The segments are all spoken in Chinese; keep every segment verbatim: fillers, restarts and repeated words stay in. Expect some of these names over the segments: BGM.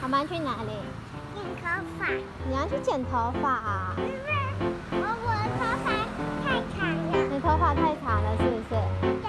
妈妈去哪里？剪头发。你要去剪头发啊？不是，我我头发太长了。你头发太长了，是不是？对。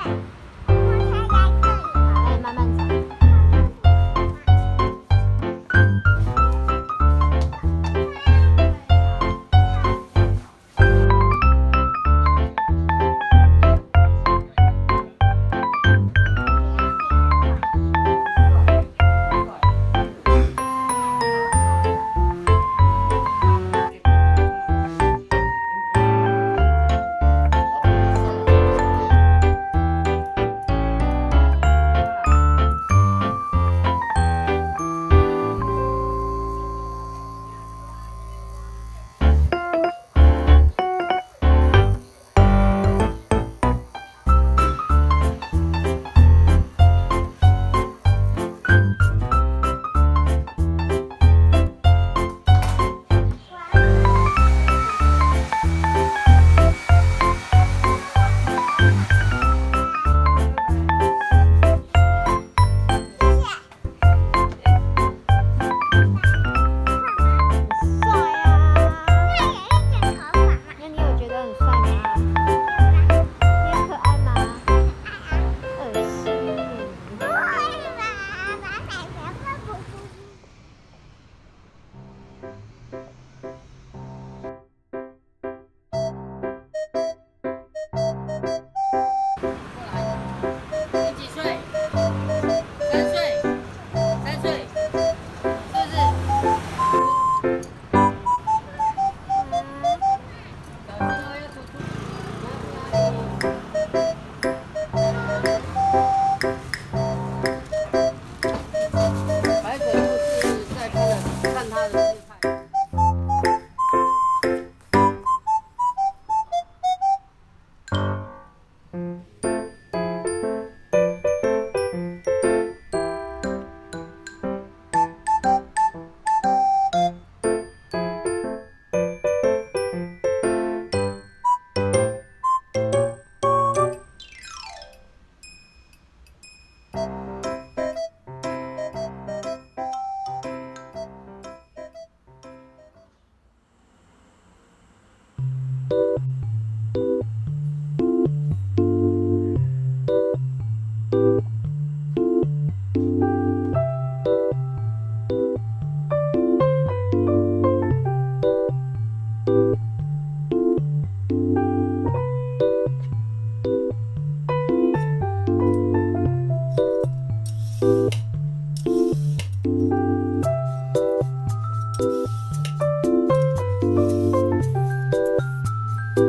Music.